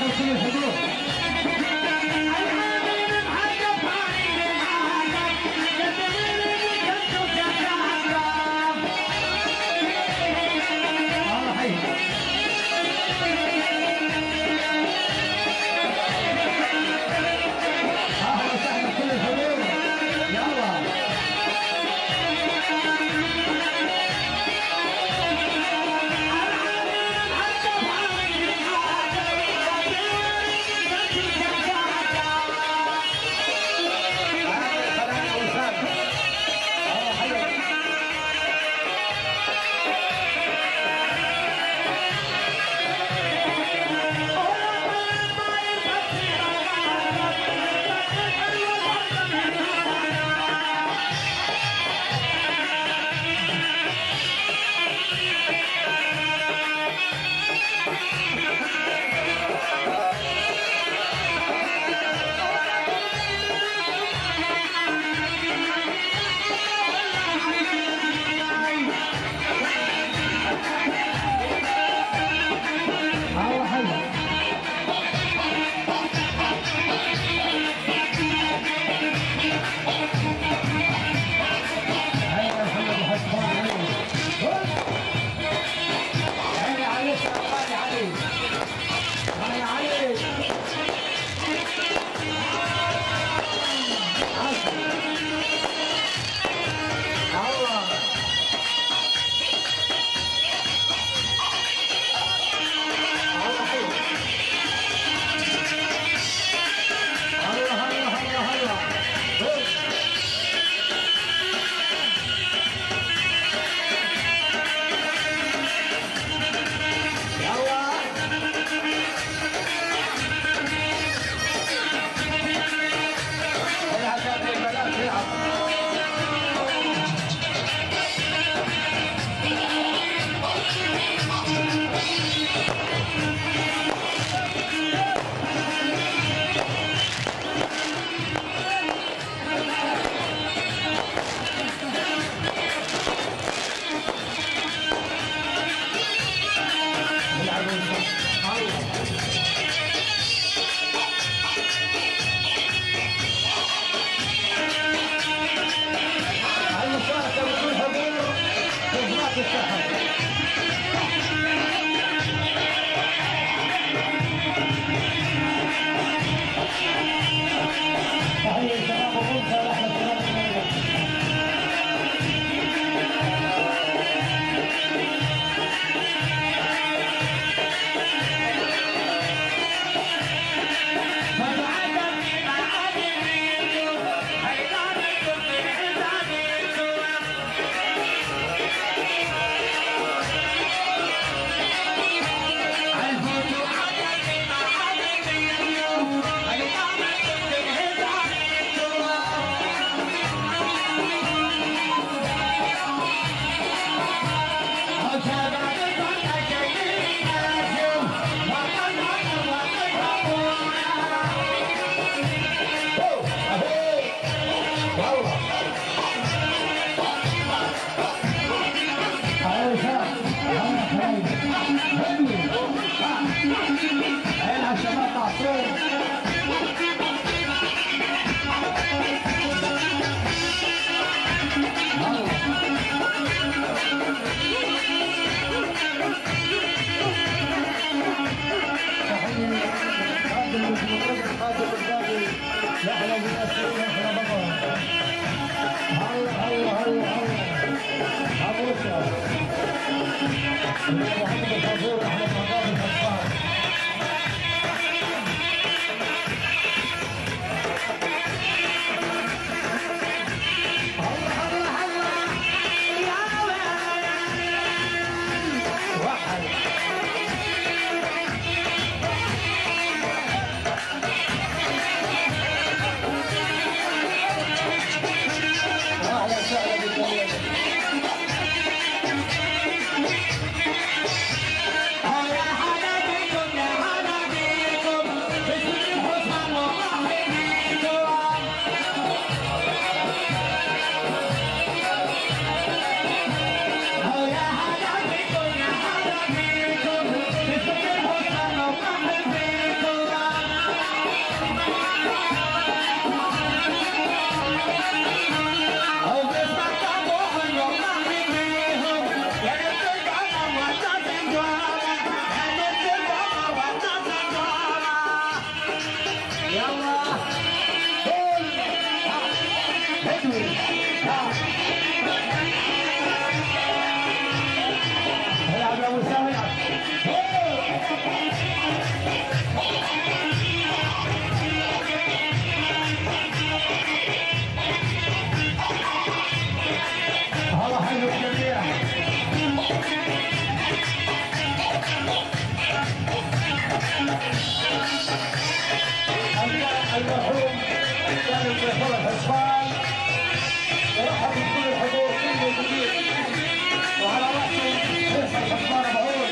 توصيل الحضور. المرحوم الثاني البيحور الحسفان، ورحب بكل الحضور كله جديد، وعلى راسه فيصل حسفان معروف. رحب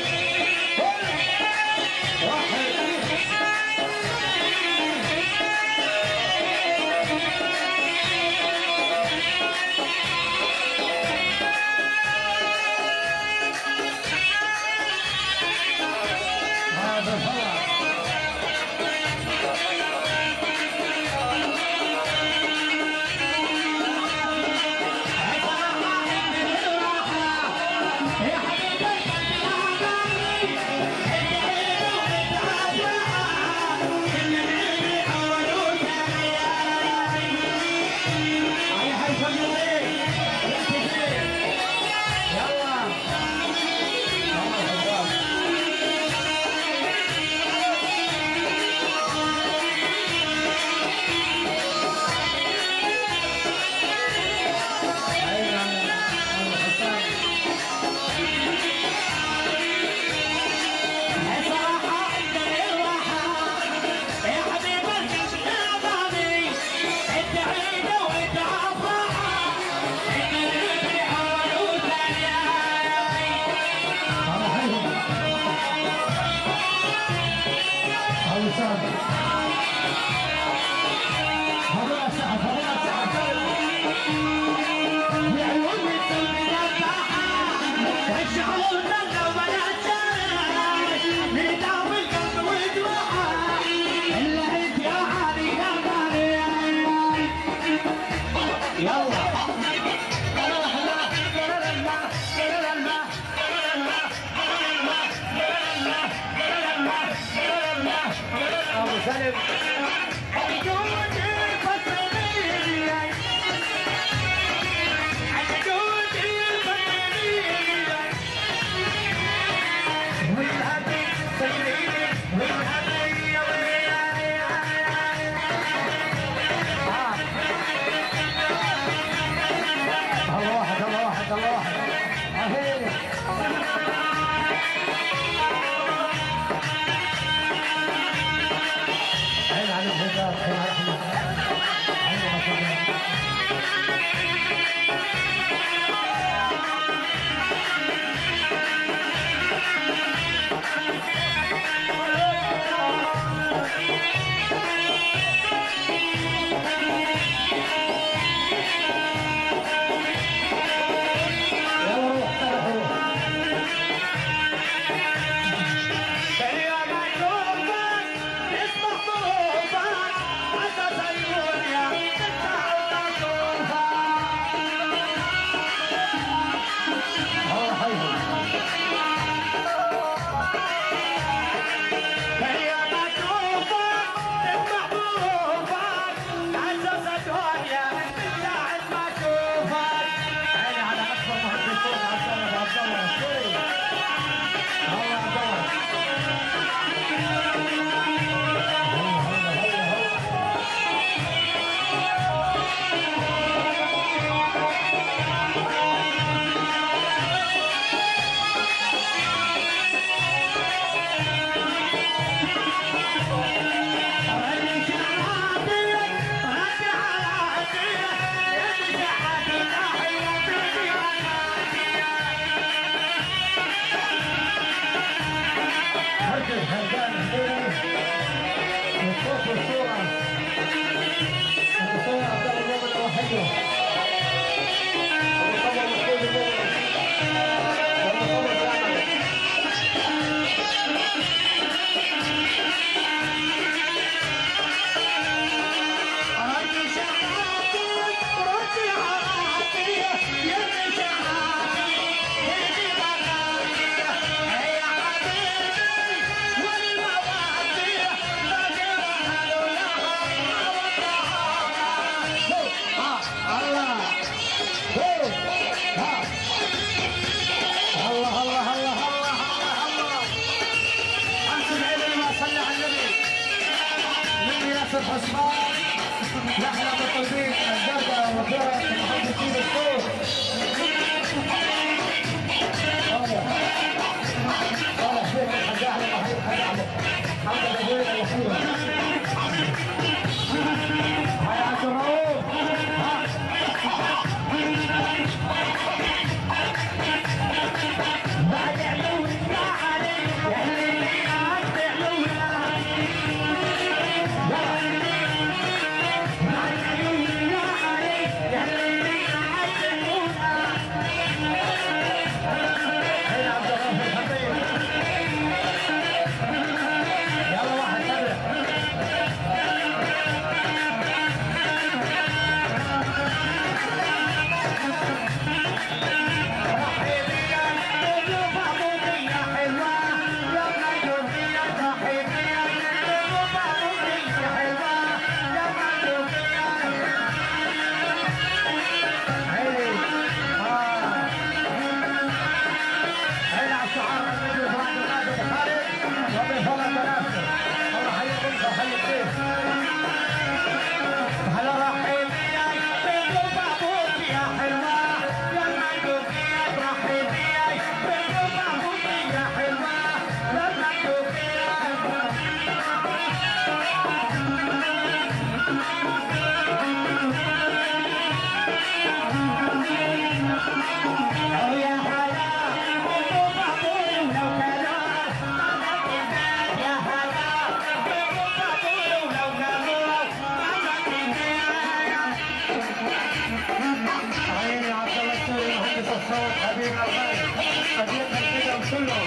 خليها كده وكله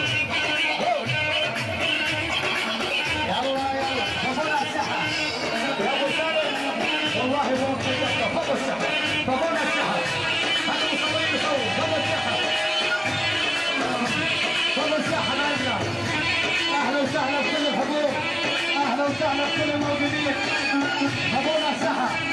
يلا يلا فوقونا على الساحه يا ابو سالم والله فوق كده فوق الساحه فوقونا على الساحه خلينا نصور صور فوق الساحه فوق الساحه معنا. اهلا وسهلا بكل الحضور، اهلا وسهلا بكل الموجودين. فوقونا على الساحه.